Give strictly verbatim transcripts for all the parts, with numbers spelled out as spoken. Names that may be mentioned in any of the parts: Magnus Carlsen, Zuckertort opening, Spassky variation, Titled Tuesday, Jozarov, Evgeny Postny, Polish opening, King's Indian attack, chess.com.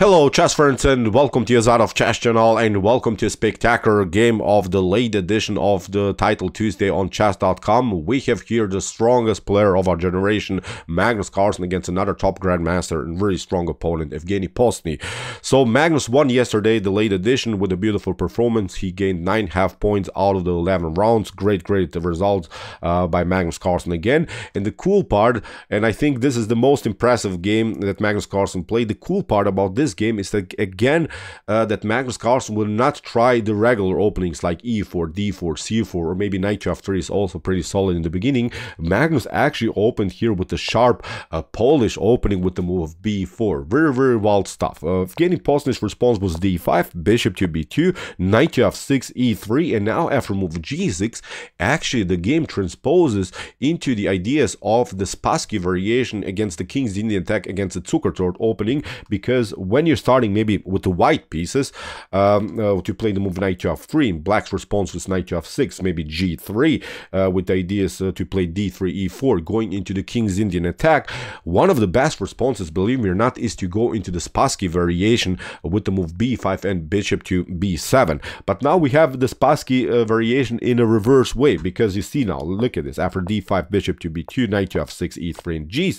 Hello chess friends, and welcome to Jozarov chess channel, and welcome to a spectacular game of the late edition of the title Tuesday on chess dot com. We have here the strongest player of our generation, Magnus Carlsen, against another top grandmaster and very strong opponent, Evgeny Postny. So Magnus won yesterday the late edition with a beautiful performance. He gained nine half points out of the eleven rounds. Great, great results uh, by Magnus Carlsen again. And the cool part, and I think this is the most impressive game that Magnus Carlsen played, the cool part about this game is that again uh, that Magnus Carlsen will not try the regular openings like e four, d four, c four, or maybe knight to f three is also pretty solid in the beginning. Magnus actually opened here with the sharp uh, Polish opening with the move of b four. Very, very wild stuff. Uh, Evgeny Postny's response was d five, bishop to b two, knight to f six, e three, and now after move g six, actually the game transposes into the ideas of the Spassky variation against the King's Indian attack against the Zuckertort opening, because when you're starting maybe with the white pieces um, uh, to play the move knight to f three, and black's response was knight to f six, maybe g three, uh, with the ideas uh, to play d three, e four, going into the King's Indian attack, one of the best responses, believe me or not, is to go into the Spassky variation with the move b five and bishop to b seven. But now we have the Spassky uh, variation in a reverse way, because you see now, look at this, after d five, bishop to b two, knight to f six, e three, and g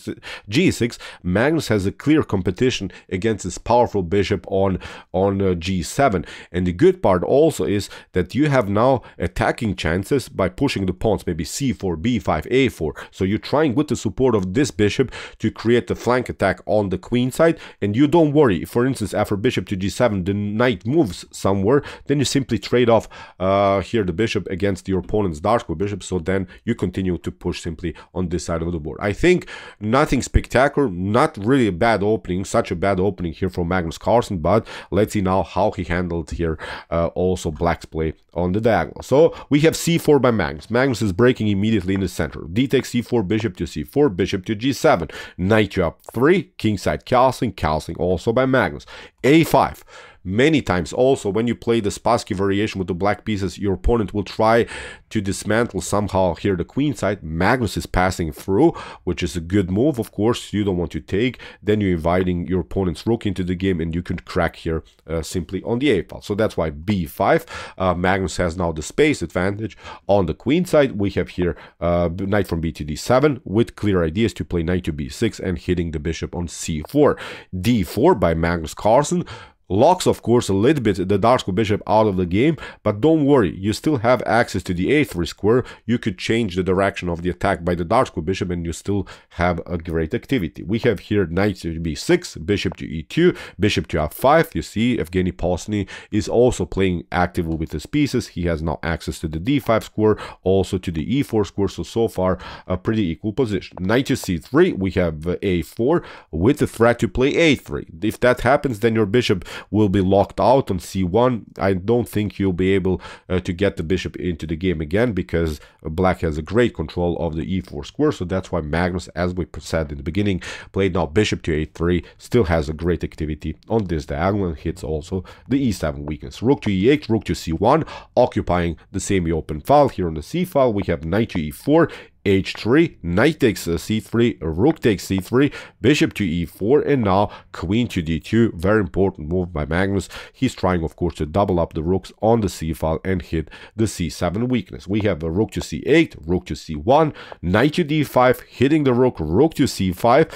six, Magnus has a clear competition against the powerful bishop on on uh, g seven. And the good part also is that you have now attacking chances by pushing the pawns, maybe c four, b five, a four. So you're trying with the support of this bishop to create the flank attack on the queen side, and you don't worry. For instance, after bishop to g seven, the knight moves somewhere, then you simply trade off uh, here the bishop against your opponent's dark bishop, so then you continue to push simply on this side of the board. I think nothing spectacular, not really a bad opening, such a bad opening here from Magnus Carlsen, but let's see now how he handled here uh, also black's play on the diagonal. So we have c four by Magnus. Magnus is breaking immediately in the center. D takes c four, bishop to c four, bishop to g seven, knight to f three, kingside Carlsen, Carlsen also by Magnus. a five. Many times also when you play the Spassky variation with the black pieces, your opponent will try to dismantle somehow here the queen side. Magnus is passing through, which is a good move, of course. You don't want to take, then you're inviting your opponent's rook into the game, and you can crack here uh, simply on the a file. So that's why b five. uh, Magnus has now the space advantage on the queen side. We have here uh, knight from b to d seven with clear ideas to play knight to b six and hitting the bishop on c four. d four by Magnus Carlsen locks, of course, a little bit the dark bishop out of the game, but don't worry, you still have access to the a three square. You could change the direction of the attack by the dark bishop, and you still have a great activity. We have here knight to b six, bishop to e two, bishop to f five. You see, Evgeny Postny is also playing actively with his pieces. He has now access to the d five square, also to the e four square. So, so far, a pretty equal position. Knight to c three, we have a four with the threat to play a three. If that happens, then your bishop will be locked out on c one. I don't think you'll be able uh, to get the bishop into the game again, because black has a great control of the e four square. So that's why Magnus, as we said in the beginning, played now bishop to a three, still has a great activity on this diagonal, and hits also the e seven weakness. Rook to e eight, rook to c one, occupying the semi-open file. Here on the c file, we have knight to e four, h three, knight takes uh, c three, rook takes c three, bishop to e four, and now queen to d two. Very important move by Magnus. He's trying, of course, to double up the rooks on the c file and hit the c seven weakness. We have a rook to c eight, rook to c one, knight to d five, hitting the rook, rook to c five,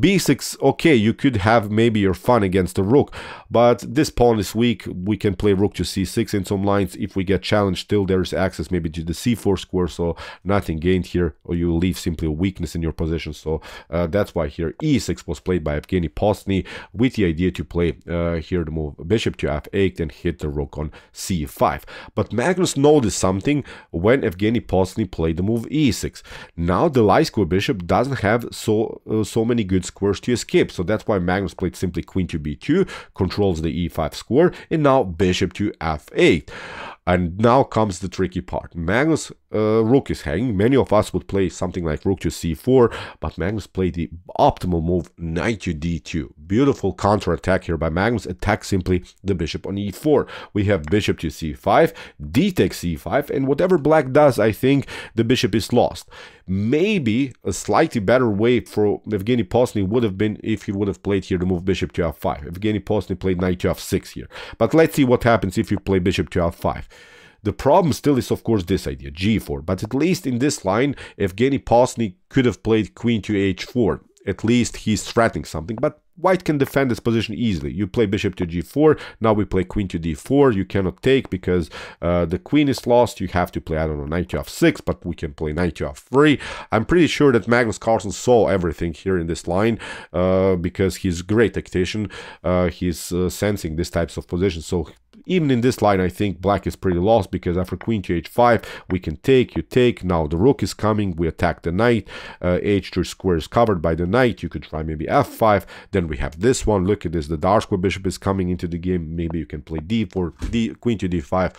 b six. Okay, you could have maybe your fun against the rook, but this pawn is weak. We can play rook to c six in some lines. If we get challenged, still there is access maybe to the c four square, so nothing gained here, or you leave simply a weakness in your position. So uh, that's why here e six was played by Evgeny Postny, with the idea to play uh, here the move bishop to f eight and hit the rook on c five. But Magnus noticed something when Evgeny Postny played the move e six. Now the light square bishop doesn't have so uh, so many good squares to escape. So that's why Magnus played simply queen to b two, controls the e five square, and now bishop to f eight. And now comes the tricky part. Magnus' uh, rook is hanging. Many of us would play something like rook to c four, but Magnus played the optimal move, knight to d two. Beautiful counterattack here by Magnus. Attack simply the bishop on e four. We have bishop to c five, d takes c five, and whatever black does, I think the bishop is lost. Maybe a slightly better way for Evgeny Postny would have been if he would have played here to move bishop to f five. Evgeny Postny played knight to f six here. But let's see what happens if you play bishop to f five. The problem still is, of course, this idea, g four. But at least in this line, Evgeny Postny could have played queen to h four. At least he's threatening something. But white can defend this position easily. You play bishop to g four. Now we play queen to d four. You cannot take because uh, the queen is lost. You have to play, I don't know, knight to f six. But we can play knight to f three. I'm pretty sure that Magnus Carlsen saw everything here in this line uh, because he's a great tactician. Uh, he's uh, sensing these types of positions. So even in this line, I think black is pretty lost because after queen to h five, we can take, you take. Now the rook is coming. We attack the knight. Uh, h two square is covered by the knight. You could try maybe f five. Then we have this one. Look at this. The dark square bishop is coming into the game. Maybe you can play d four, d, queen to d five.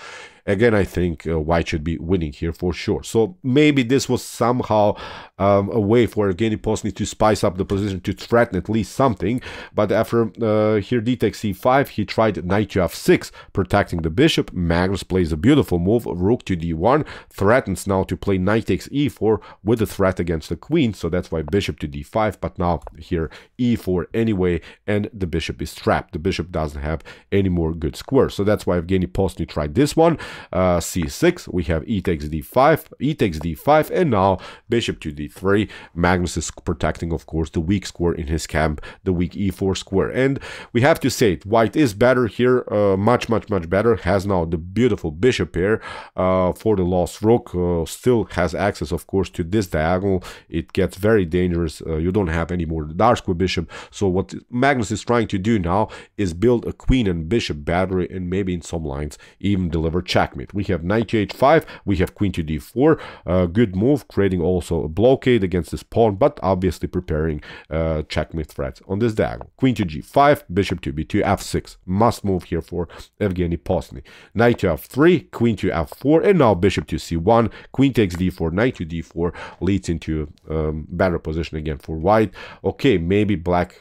Again, I think uh, white should be winning here for sure. So maybe this was somehow um, a way for Evgeny Postny to spice up the position, to threaten at least something. But after uh, here d takes c five, he tried knight to f six, protecting the bishop. Magnus plays a beautiful move, rook to d one, threatens now to play knight takes e four with a threat against the queen. So that's why bishop to d five, but now here e four anyway, and the bishop is trapped. The bishop doesn't have any more good squares. So that's why Evgeny Postny tried this one. Uh, c six, we have e takes d five, e takes d five, and now bishop to d three. Magnus is protecting, of course, the weak square in his camp, the weak e four square. And we have to say it, white is better here, uh, much, much, much better. Has now the beautiful bishop pair uh, for the lost rook. Uh, still has access, of course, to this diagonal. It gets very dangerous. Uh, you don't have any more the dark square bishop. So what Magnus is trying to do now is build a queen and bishop battery, and maybe in some lines even deliver check. We have knight to h five, we have queen to d four, uh, good move, creating also a blockade against this pawn, but obviously preparing uh, checkmate threats on this diagonal. Queen to g five, bishop to b two, f six, must move here for Evgeny Postny. Knight to f three, queen to f four, and now bishop to c one, queen takes d four, knight to d four, leads into um, better position again for white. Okay, maybe black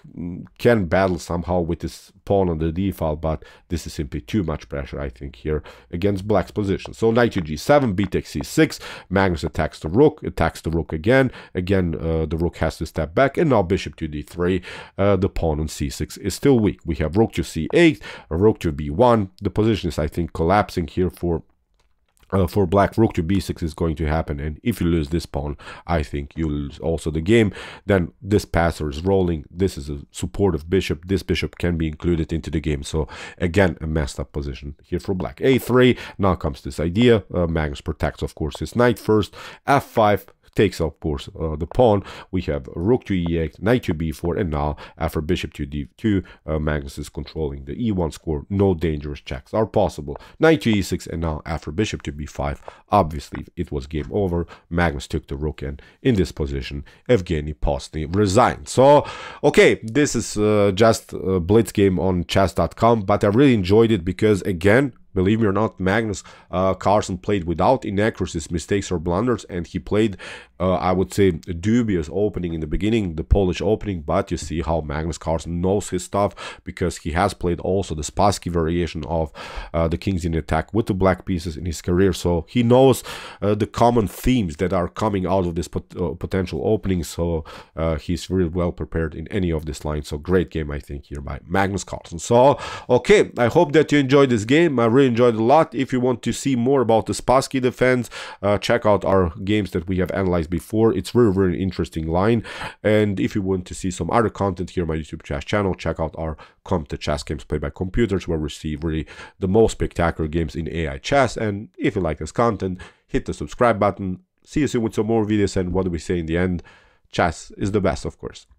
can battle somehow with this pawn on the d file, but this is simply too much pressure, I think, here against black. Black's position. So knight to g seven, b takes c six, Magnus attacks the rook, attacks the rook again, again uh, the rook has to step back, and now bishop to d three, uh, the pawn on c six is still weak. We have rook to c eight, rook to b one, the position is, I think, collapsing here for Uh, for black. Rook to b six is going to happen, and if you lose this pawn, I think you lose also the game. Then this passer is rolling. This is a supportive bishop. This bishop can be included into the game. So again, a messed up position here for black. a three, now comes this idea. uh, Magnus protects, of course, his knight first. f five takes, of course, uh, the pawn. We have rook to e eight, knight to b four, and now after bishop to d two, uh, Magnus is controlling the e one square. No dangerous checks are possible. Knight to e six, and now after bishop to b five, obviously it was game over. Magnus took the rook, and in this position, Evgeny Postny resigned. So, okay, this is uh, just a blitz game on chess dot com, but I really enjoyed it because, again, believe me or not, Magnus uh, Carlsen played without inaccuracies, mistakes, or blunders, and he played, uh, I would say, a dubious opening in the beginning, the Polish opening, but you see how Magnus Carlsen knows his stuff because he has played also the Spassky variation of uh, the King's Indian attack with the black pieces in his career, so he knows uh, the common themes that are coming out of this pot uh, potential opening, so uh, he's really well prepared in any of this line, so great game, I think, here by Magnus Carlsen. So, okay, I hope that you enjoyed this game. I really enjoyed a lot. If you want to see more about the Spassky defense, uh, check out our games that we have analyzed before. It's really, really interesting line. And if you want to see some other content here on my YouTube chess channel, check out our Come to Chess Games Played by Computers, where we see really the most spectacular games in A I chess. And if you like this content, hit the subscribe button. See you soon with some more videos. And what do we say in the end? Chess is the best, of course.